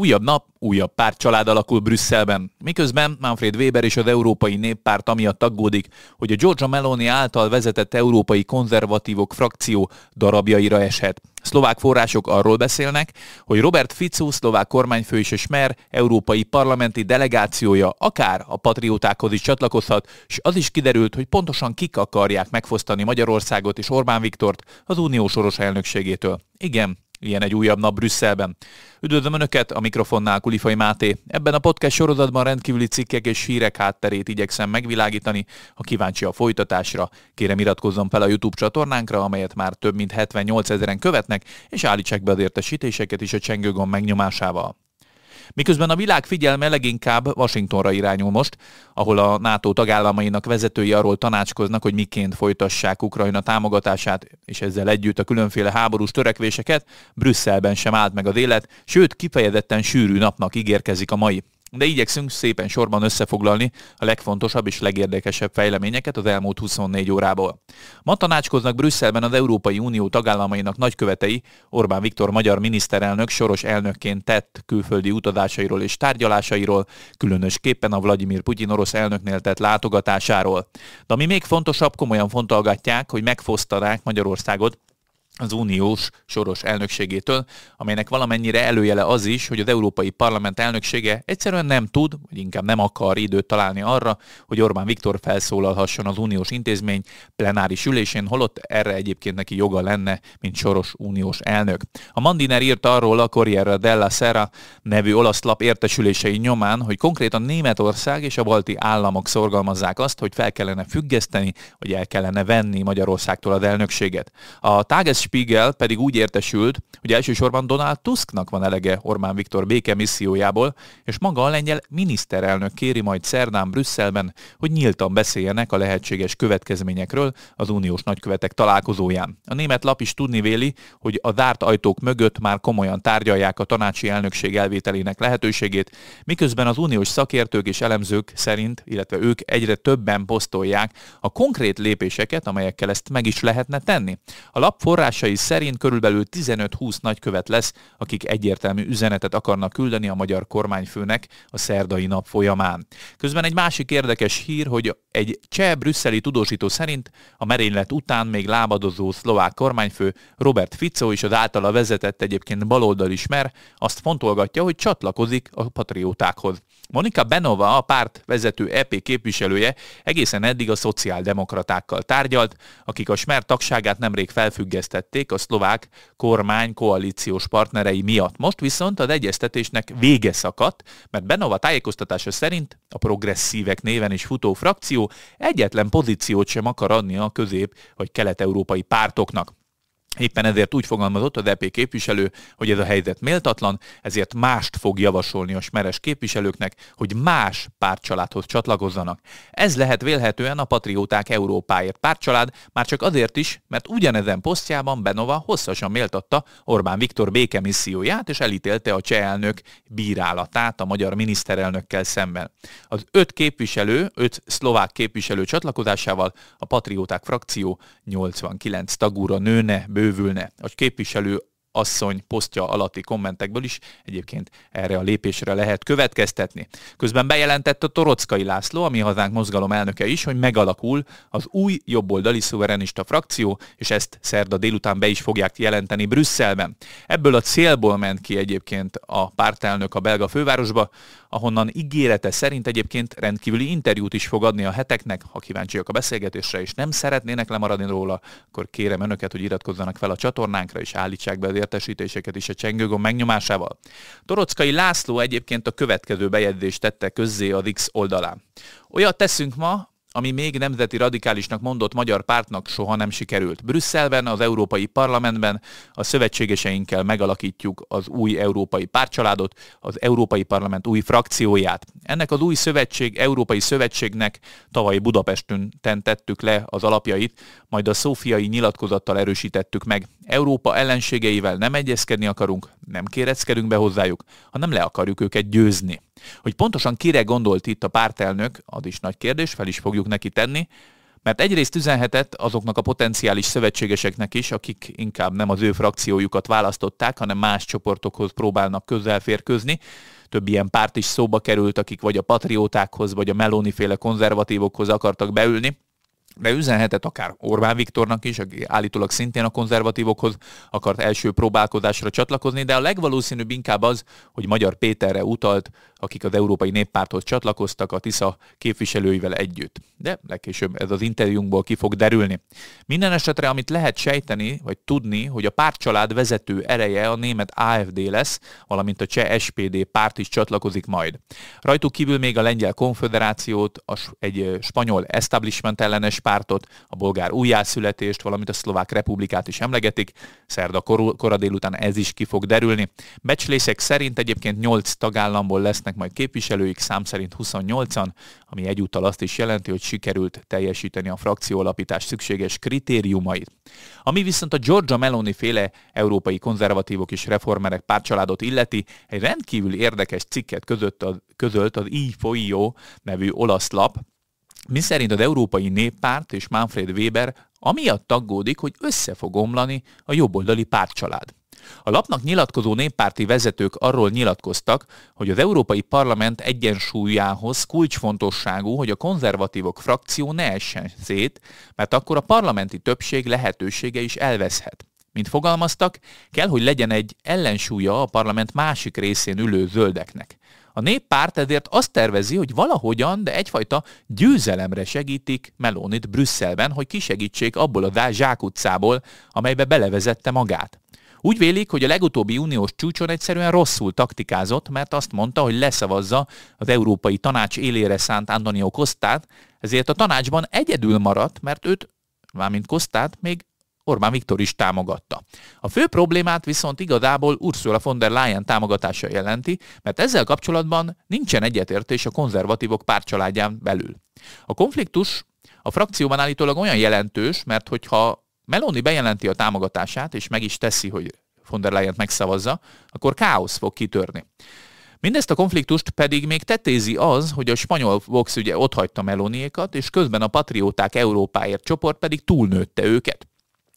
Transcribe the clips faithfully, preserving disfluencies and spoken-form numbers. Újabb nap, újabb pártcsalád alakul Brüsszelben, miközben Manfred Weber és az Európai Néppárt amiatt aggódik, hogy a Giorgia Meloni által vezetett európai konzervatívok frakció darabjaira eshet. Szlovák források arról beszélnek, hogy Robert Fico, szlovák kormányfő és a Smer európai parlamenti delegációja akár a patriótákhoz is csatlakozhat, és az is kiderült, hogy pontosan kik akarják megfosztani Magyarországot és Orbán Viktort az unió soros elnökségétől. Igen, ilyen egy újabb nap Brüsszelben. Üdvözlöm Önöket, a mikrofonnál Kulifaj Máté. Ebben a podcast sorozatban rendkívüli cikkek és hírek hátterét igyekszem megvilágítani. Ha kíváncsi a folytatásra, kérem iratkozzon fel a YouTube csatornánkra, amelyet már több mint hetvennyolcezeren követnek, és állítsák be az értesítéseket is a csengőgomb megnyomásával. Miközben a világ figyelme leginkább Washingtonra irányul most, ahol a NATO tagállamainak vezetői arról tanácskoznak, hogy miként folytassák Ukrajna támogatását, és ezzel együtt a különféle háborús törekvéseket, Brüsszelben sem állt meg az élet, sőt kifejezetten sűrű napnak ígérkezik a mai. De igyekszünk szépen sorban összefoglalni a legfontosabb és legérdekesebb fejleményeket az elmúlt huszonnégy órából. Ma tanácskoznak Brüsszelben az Európai Unió tagállamainak nagykövetei, Orbán Viktor magyar miniszterelnök soros elnökként tett külföldi utazásairól és tárgyalásairól, különösképpen a Vlagyimir Putyin orosz elnöknél tett látogatásáról. De ami még fontosabb, komolyan fontolgatják, hogy megfosztanák Magyarországot az uniós soros elnökségétől, amelynek valamennyire előjele az is, hogy az Európai Parlament elnöksége egyszerűen nem tud, vagy inkább nem akar időt találni arra, hogy Orbán Viktor felszólalhasson az uniós intézmény plenáris ülésén, holott erre egyébként neki joga lenne, mint soros uniós elnök. A Mandiner írt arról a Corriere della Sera nevű olasz lap értesülései nyomán, hogy konkrétan Németország és a balti államok szorgalmazzák azt, hogy fel kellene függeszteni, vagy el kellene venni Magyarországtól az elnökséget. A Tages Spiegel pedig úgy értesült, hogy elsősorban Donald Tusknak van elege Orbán Viktor béke missziójából, és maga a lengyel miniszterelnök kéri majd szerdán Brüsszelben, hogy nyíltan beszéljenek a lehetséges következményekről az uniós nagykövetek találkozóján. A német lap is tudni véli, hogy a zárt ajtók mögött már komolyan tárgyalják a tanácsi elnökség elvételének lehetőségét, miközben az uniós szakértők és elemzők szerint, illetve ők egyre többen posztolják a konkrét lépéseket, amelyekkel ezt meg is lehetne tenni. A lap forrás szerint körülbelül tizenöt-húsz nagykövet lesz, akik egyértelmű üzenetet akarnak küldeni a magyar kormányfőnek a szerdai nap folyamán. Közben egy másik érdekes hír, hogy egy cseh brüsszeli tudósító szerint a merénylet után még lábadozó szlovák kormányfő Robert Fico és az általa vezetett egyébként baloldali Smer azt fontolgatja, hogy csatlakozik a patriótákhoz. Monika Benova, a párt vezető é pé képviselője egészen eddig a szociáldemokratákkal tárgyalt, akik a Smer tagságát nemrég felfüggesztették a szlovák kormány koalíciós partnerei miatt. Most viszont az egyeztetésnek vége szakadt, mert Benova tájékoztatása szerint a progresszívek néven is futó frakció egyetlen pozíciót sem akar adni a közép- vagy kelet-európai pártoknak. Éppen ezért úgy fogalmazott az é pé képviselő, hogy ez a helyzet méltatlan, ezért mást fog javasolni a smeres képviselőknek, hogy más pártcsaládhoz csatlakozzanak. Ez lehet vélhetően a Patrióták Európáért pártcsalád, már csak azért is, mert ugyanezen posztjában Benova hosszasan méltatta Orbán Viktor békemisszióját, és elítélte a cseh elnök bírálatát a magyar miniszterelnökkel szemben. Az öt képviselő, öt szlovák képviselő csatlakozásával a Patrióták frakció nyolcvankilenc tagúra nőne, bővülne. A képviselő asszony posztja alatti kommentekből is egyébként erre a lépésre lehet következtetni. Közben bejelentett a Toroczkai László, a Mi Hazánk Mozgalom elnöke is, hogy megalakul az új jobboldali szuverenista frakció, és ezt szerda délután be is fogják jelenteni Brüsszelben. Ebből a célból ment ki egyébként a pártelnök a belga fővárosba, ahonnan ígérete szerint egyébként rendkívüli interjút is fog adni a heteknek. Ha kíváncsiak a beszélgetésre és nem szeretnének lemaradni róla, akkor kérem Önöket, hogy iratkozzanak fel a csatornánkra és állítsák be az értesítéseket is a csengőgomb megnyomásával. Toroczkai László egyébként a következő bejegyzést tette közzé a X oldalán. Olyat teszünk ma, ami még nemzeti radikálisnak mondott magyar pártnak soha nem sikerült. Brüsszelben, az Európai Parlamentben a szövetségeseinkkel megalakítjuk az új európai pártcsaládot, az Európai Parlament új frakcióját. Ennek az új szövetség, Európai Szövetségnek tavaly Budapesten tettük le az alapjait, majd a szófiai nyilatkozattal erősítettük meg. Európa ellenségeivel nem egyezkedni akarunk, nem kéreckedünk be hozzájuk, hanem le akarjuk őket győzni. Hogy pontosan kire gondolt itt a pártelnök, az is nagy kérdés, fel is fogjuk neki tenni, Mert egyrészt üzenhetett azoknak a potenciális szövetségeseknek is, akik inkább nem az ő frakciójukat választották, hanem más csoportokhoz próbálnak közelférkőzni. Több ilyen párt is szóba került, akik vagy a patriótákhoz, vagy a Meloni-féle konzervatívokhoz akartak beülni. De üzenhetett akár Orbán Viktornak is, aki állítólag szintén a konzervatívokhoz akart első próbálkozásra csatlakozni, de a legvalószínűbb inkább az, hogy Magyar Péterre utalt, akik az Európai Néppárthoz csatlakoztak a Tisza képviselőivel együtt. De legkésőbb ez az interjúnkból ki fog derülni. Minden esetre, amit lehet sejteni, vagy tudni, hogy a pártcsalád vezető ereje a német á ef dé lesz, valamint a cseh es pé dé párt is csatlakozik majd. Rajtuk kívül még a lengyel konföderációt, egy spanyol establishment ellenes pártot, a bolgár újjászületést, valamint a szlovák republikát is emlegetik. Szerda kora délután ez is ki fog derülni. Becslések szerint egyébként nyolc tagállamból lesznek majd képviselőik, szám szerint huszonnyolcan, ami egyúttal azt is jelenti, hogy sikerült teljesíteni a frakcióalapítás szükséges kritériumait. Ami viszont a Giorgia Meloni féle európai konzervatívok és reformerek pártcsaládot illeti, egy rendkívül érdekes cikket között a, közölt az iFoio nevű olasz lap, miszerint az Európai Néppárt és Manfred Weber amiatt aggódik, hogy össze fog omlani a jobboldali pártcsalád. A lapnak nyilatkozó néppárti vezetők arról nyilatkoztak, hogy az Európai Parlament egyensúlyához kulcsfontosságú, hogy a konzervatívok frakció ne essen szét, mert akkor a parlamenti többség lehetősége is elveszhet. Mint fogalmaztak, kell, hogy legyen egy ellensúlya a parlament másik részén ülő zöldeknek. A néppárt ezért azt tervezi, hogy valahogyan, de egyfajta győzelemre segítik Melonit Brüsszelben, hogy kisegítsék abból a zsákutcából, amelybe belevezette magát. Úgy vélik, hogy a legutóbbi uniós csúcson egyszerűen rosszul taktikázott, mert azt mondta, hogy leszavazza az Európai Tanács élére szánt Antonio Costát, ezért a tanácsban egyedül maradt, mert őt, mármint Costát, még Orbán Viktor is támogatta. A fő problémát viszont igazából Ursula von der Leyen támogatása jelenti, mert ezzel kapcsolatban nincsen egyetértés a konzervatívok pártcsaládján belül. A konfliktus a frakcióban állítólag olyan jelentős, mert hogyha Meloni bejelenti a támogatását, és meg is teszi, hogy von der Leyent megszavazza, akkor káosz fog kitörni. Mindezt a konfliktust pedig még tetézi az, hogy a spanyol Vox ugye otthagyta Meloniékat, és közben a Patrióták Európáért csoport pedig túlnőtte őket.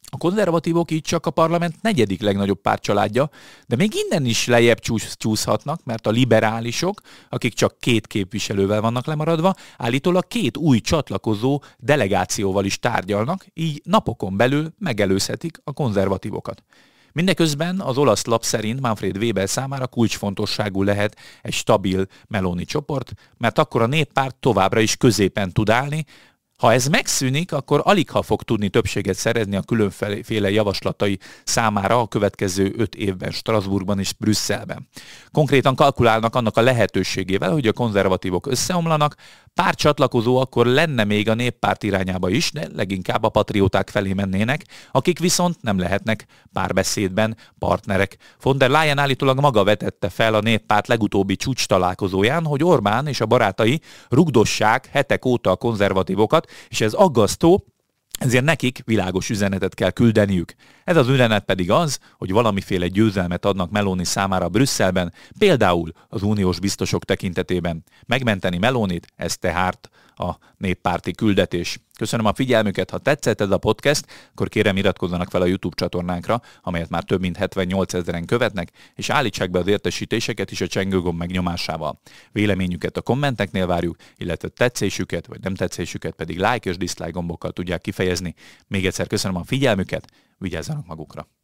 A konzervatívok így csak a parlament negyedik legnagyobb pártcsaládja, de még innen is lejjebb csúszhatnak, mert a liberálisok, akik csak két képviselővel vannak lemaradva, állítólag két új csatlakozó delegációval is tárgyalnak, így napokon belül megelőzhetik a konzervatívokat. Mindeközben az olasz lap szerint Manfred Weber számára kulcsfontosságú lehet egy stabil Meloni csoport, mert akkor a néppárt továbbra is középen tud állni. Ha ez megszűnik, akkor aligha fog tudni többséget szerezni a különféle javaslatai számára a következő öt évben Strasbourgban és Brüsszelben. Konkrétan kalkulálnak annak a lehetőségével, hogy a konzervatívok összeomlanak, pár csatlakozó akkor lenne még a néppárt irányába is, de leginkább a patrióták felé mennének, akik viszont nem lehetnek párbeszédben partnerek. Von der Leyen állítólag maga vetette fel a néppárt legutóbbi csúcs találkozóján, hogy Orbán és a barátai rugdossák hetek óta a konzervatívokat, és ez aggasztó, ezért nekik világos üzenetet kell küldeniük. Ez az üzenet pedig az, hogy valamiféle győzelmet adnak Meloni számára Brüsszelben, például az uniós biztosok tekintetében. Megmenteni Melonit, ez tehát a néppárti küldetés. Köszönöm a figyelmüket, ha tetszett ez a podcast, akkor kérem iratkozzanak fel a YouTube csatornánkra, amelyet már több mint hetvennyolcezeren követnek, és állítsák be az értesítéseket is a csengőgomb megnyomásával. Véleményüket a kommenteknél várjuk, illetve tetszésüket vagy nem tetszésüket pedig like és dislike gombokkal tudják kifejezni. Még egyszer köszönöm a figyelmüket, vigyázzanak magukra!